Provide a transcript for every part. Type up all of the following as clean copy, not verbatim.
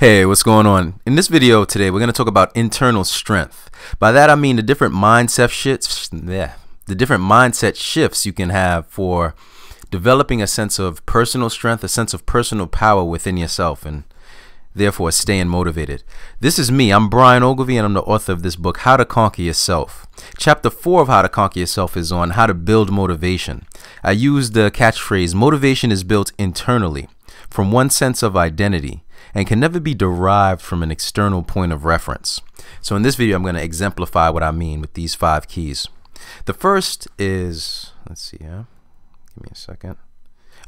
Hey, what's going on? In this video today, we're going to talk about internal strength. By that, I mean the different mindset shifts. The different mindset shifts you can have for developing a sense of personal strength, a sense of personal power within yourself, and therefore staying motivated. This is me. I'm Brian Ogilvie, and I'm the author of this book, How to Conquer Yourself. Chapter 4 of How to Conquer Yourself is on how to build motivation. I use the catchphrase, motivation is built internally from one sense of identity and can never be derived from an external point of reference. So in this video, I'm going to exemplify what I mean with these 5 keys. The first is, let's see here, give me a second.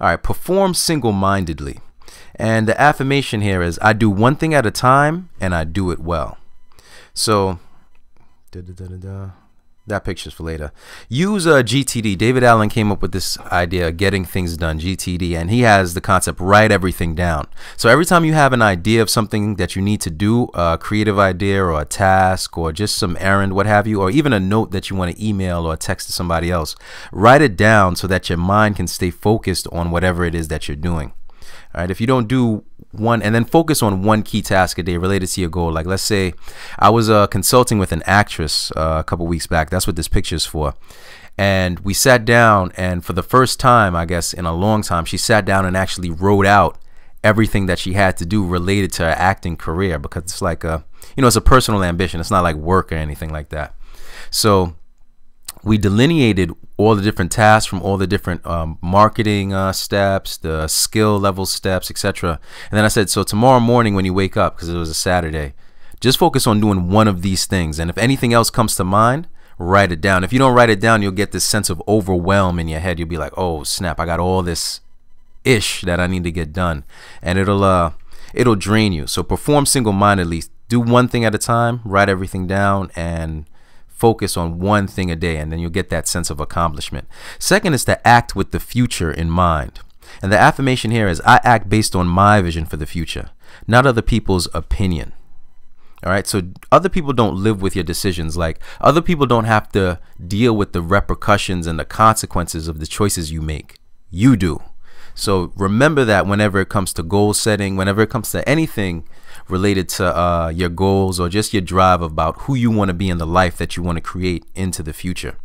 All right, perform single-mindedly. And the affirmation here is, I do one thing at a time and I do it well. So that picture's for later. Use a GTD. David Allen came up with this idea of getting things done, GTD, and he has the concept, write everything down. So every time you have an idea of something that you need to do, a creative idea or a task or just some errand, what have you, or even a note that you want to email or text to somebody else, write it down so that your mind can stay focused on whatever it is that you're doing. All right, if you don't do one, and then focus on one key task a day related to your goal. Like, let's say I was consulting with an actress a couple weeks back. That's what this picture is for. And we sat down, and for the first time, I guess, in a long time, she sat down and actually wrote out everything that she had to do related to her acting career, because it's like a, you know, it's a personal ambition. It's not like work or anything like that. So we delineated all the different tasks from all the different marketing steps, the skill level steps, etc. And then I said, so tomorrow morning when you wake up, because it was a Saturday, just focus on doing one of these things. And if anything else comes to mind, write it down. If you don't write it down, you'll get this sense of overwhelm in your head. You'll be like, oh, snap, I got all this ish that I need to get done. And it'll drain you. So perform single-mindedly. Do one thing at a time, write everything down, and focus on one thing a day, and then you'll get that sense of accomplishment. Second is to act with the future in mind. And the affirmation here is, I act based on my vision for the future, not other people's opinion. All right, so other people don't live with your decisions. Like, other people don't have to deal with the repercussions and the consequences of the choices you make. You do. So remember that whenever it comes to goal setting, whenever it comes to anything related to your goals or just your drive about who you want to be in the life that you want to create into the future.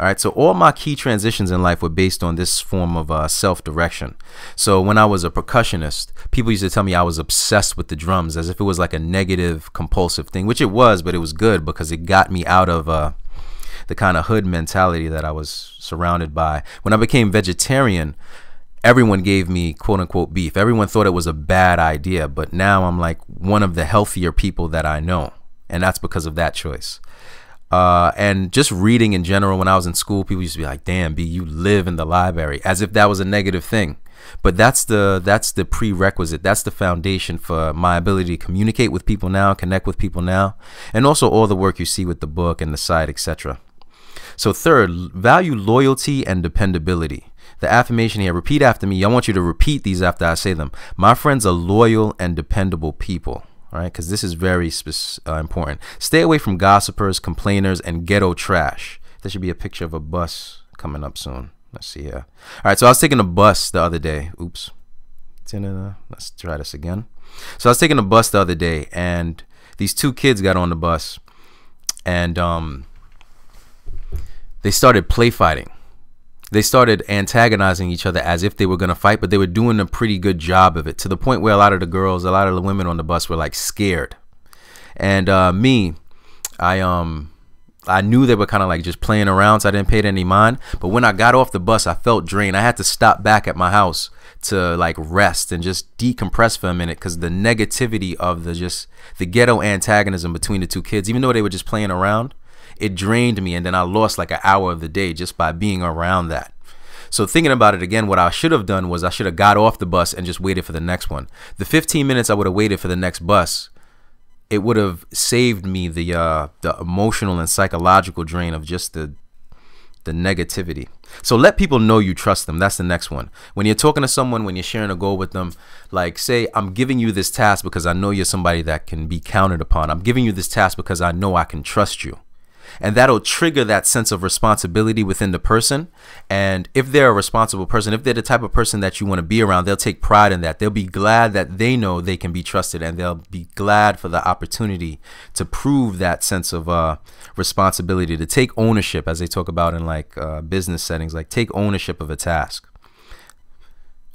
All right, so all my key transitions in life were based on this form of self-direction. So when I was a percussionist, people used to tell me I was obsessed with the drums, as if it was like a negative, compulsive thing, which it was, but it was good because it got me out of the kind of hood mentality that I was surrounded by. When I became vegetarian, everyone gave me quote-unquote beef. Everyone thought it was a bad idea, but now I'm like one of the healthier people that I know, and that's because of that choice. And just reading in general, when I was in school, people used to be like, damn, B, you live in the library, as if that was a negative thing. But that's the prerequisite. That's the foundation for my ability to communicate with people now, connect with people now, and also all the work you see with the book and the site, etc. So third, value loyalty and dependability. The affirmation here, repeat after me. I want you to repeat these after I say them. My friends are loyal and dependable people. All right, because this is very important. Stay away from gossipers, complainers, and ghetto trash. There should be a picture of a bus coming up soon. Let's see here. All right, so I was taking a bus the other day. Oops. Let's try this again. So I was taking a bus the other day, and these 2 kids got on the bus, and they started play fighting. They started antagonizing each other as if they were going to fight, but they were doing a pretty good job of it, to the point where a lot of the girls, a lot of the women on the bus were like scared. And I knew they were kind of like just playing around, so I didn't pay it any mind. But when I got off the bus, I felt drained. I had to stop back at my house to like rest and just decompress for a minute, because the negativity of the ghetto antagonism between the 2 kids, even though they were just playing around, it drained me, and then I lost like an hour of the day just by being around that. So thinking about it again, what I should have done was I should have got off the bus and just waited for the next one. The 15 minutes I would have waited for the next bus, it would have saved me the emotional and psychological drain of just the negativity. So let people know you trust them. That's the next one. When you're talking to someone, when you're sharing a goal with them, like, say, I'm giving you this task because I know you're somebody that can be counted upon. I'm giving you this task because I know I can trust you. And that'll trigger that sense of responsibility within the person. And if they're a responsible person, if they're the type of person that you want to be around, they'll take pride in that. They'll be glad that they know they can be trusted, and they'll be glad for the opportunity to prove that sense of responsibility, to take ownership, as they talk about in like business settings, like take ownership of a task.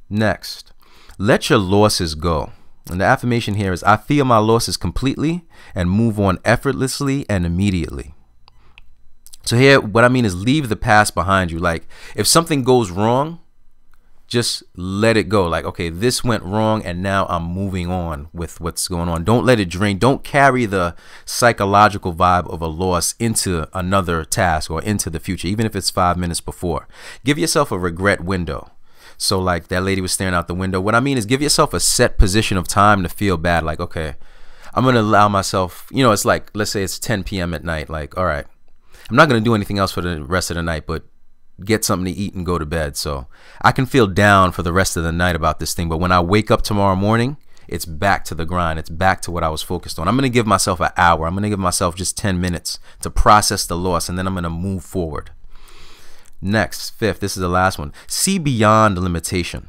Next, let your losses go. And the affirmation here is, I feel my losses completely and move on effortlessly and immediately. So here, what I mean is leave the past behind you. Like if something goes wrong, just let it go. Like, okay, this went wrong and now I'm moving on with what's going on. Don't let it drain. Don't carry the psychological vibe of a loss into another task or into the future, even if it's 5 minutes before. Give yourself a regret window. So like that lady was staring out the window. What I mean is give yourself a set position of time to feel bad. Like, okay, I'm going to allow myself, you know, it's like, let's say it's 10 p.m. at night. Like, all right, I'm not going to do anything else for the rest of the night but get something to eat and go to bed. So I can feel down for the rest of the night about this thing. But when I wake up tomorrow morning, it's back to the grind. It's back to what I was focused on. I'm going to give myself an hour. I'm going to give myself just 10 minutes to process the loss, and then I'm going to move forward. Next, fifth, this is the last one. See beyond limitation.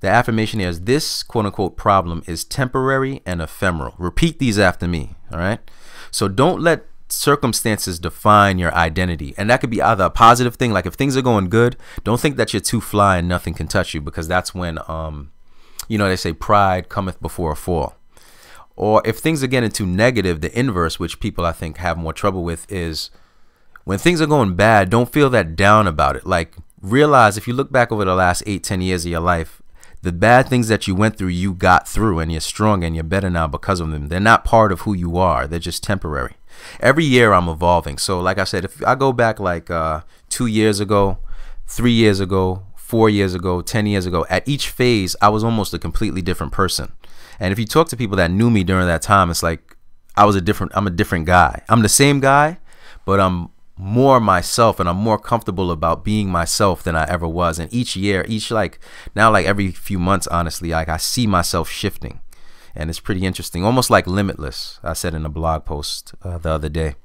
The affirmation here is, this quote-unquote problem is temporary and ephemeral. Repeat these after me, all right? So don't let circumstances define your identity, and that could be either a positive thing, like if things are going good, don't think that you're too fly and nothing can touch you, because that's when you know, they say pride cometh before a fall. Or if things are getting too negative, the inverse, which people I think have more trouble with, is when things are going bad, don't feel that down about it. Like, realize if you look back over the last 8-10 years of your life, the bad things that you went through, you got through, and you're strong and you're better now because of them. They're not part of who you are. They're just temporary. Every year I'm evolving. So like I said, if I go back like 2 years ago, 3 years ago, 4 years ago, 10 years ago, at each phase, I was almost a completely different person. And if you talk to people that knew me during that time, it's like I'm a different guy. I'm the same guy, but I'm more myself, and I'm more comfortable about being myself than I ever was. And each year, like every few months, honestly, like I see myself shifting. And it's pretty interesting, almost like Limitless, I said in a blog post the other day,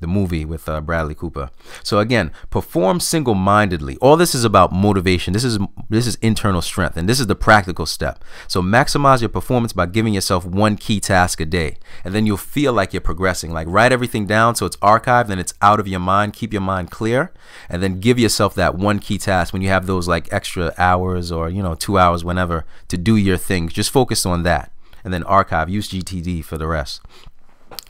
the movie with Bradley Cooper. So again, perform single-mindedly. All this is about motivation. This is internal strength, and this is the practical step. So maximize your performance by giving yourself one key task a day, and then you'll feel like you're progressing. Like write everything down so it's archived and it's out of your mind. Keep your mind clear, and then give yourself that one key task when you have those like extra hours or 2 hours, whenever, to do your thing. Just focus on that. And then archive, use GTD for the rest.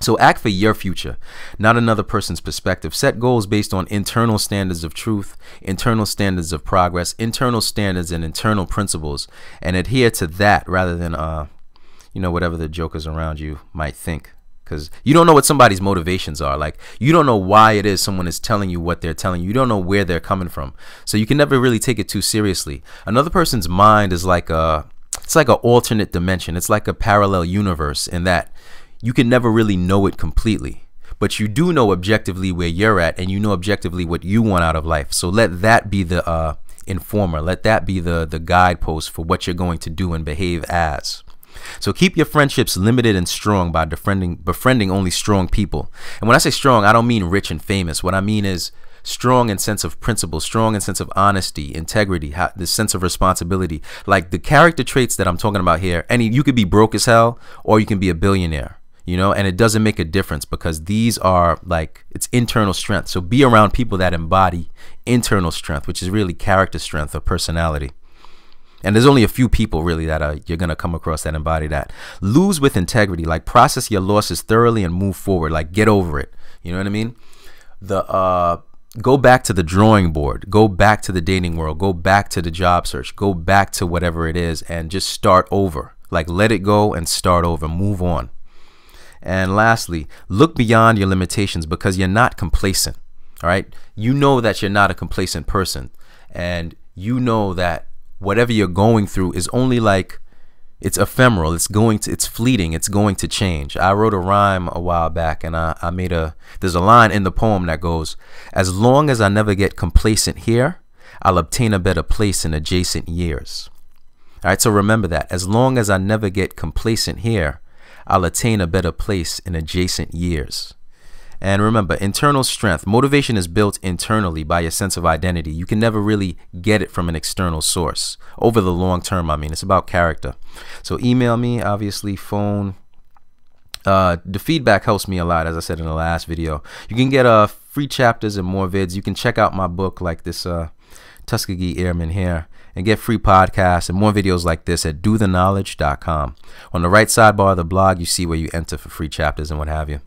So act for your future, not another person's perspective. Set goals based on internal standards of truth, internal standards of progress, internal standards and internal principles, and adhere to that rather than whatever the jokers around you might think. Because you don't know what somebody's motivations are. Like, you don't know why it is someone is telling you what they're telling you. You don't know where they're coming from. So you can never really take it too seriously. Another person's mind is like it's like an alternate dimension. It's like a parallel universe, in that you can never really know it completely, but you do know objectively where you're at, and you know objectively what you want out of life. So let that be the informer. Let that be the guidepost for what you're going to do and behave as. So keep your friendships limited and strong by befriending only strong people. And when I say strong, I don't mean rich and famous. What I mean is strong in sense of principle, strong in sense of honesty, integrity, the sense of responsibility. Like the character traits that I'm talking about here, you could be broke as hell or you can be a billionaire, and it doesn't make a difference, because these are like, it's internal strength. So be around people that embody internal strength, which is really character strength or personality. And there's only a few people really that you're going to come across that embody that. Lose with integrity, like process your losses thoroughly and move forward, like get over it. You know what I mean? Go back to the drawing board, go back to the dating world, go back to the job search, go back to whatever it is, and just start over. Like let it go and start over, move on. And lastly, look beyond your limitations, because you're not complacent. All right. You know that you're not a complacent person, and you know that whatever you're going through is only like, it's ephemeral. It's fleeting. It's going to change. I wrote a rhyme a while back, and there's a line in the poem that goes, as long as I never get complacent here, I'll obtain a better place in adjacent years. All right. So remember that. As long as I never get complacent here, I'll attain a better place in adjacent years. And remember, internal strength. Motivation is built internally by your sense of identity. You can never really get it from an external source over the long term. I mean, it's about character. So email me, obviously, phone. The feedback helps me a lot, as I said in the last video. You can get free chapters and more vids. You can check out my book like this Tuskegee Airman here, and get free podcasts and more videos like this at dotheknowledge.com. On the right sidebar of the blog, you see where you enter for free chapters and what have you.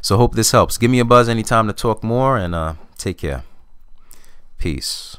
So hope this helps. Give me a buzz anytime to talk more, and take care. Peace.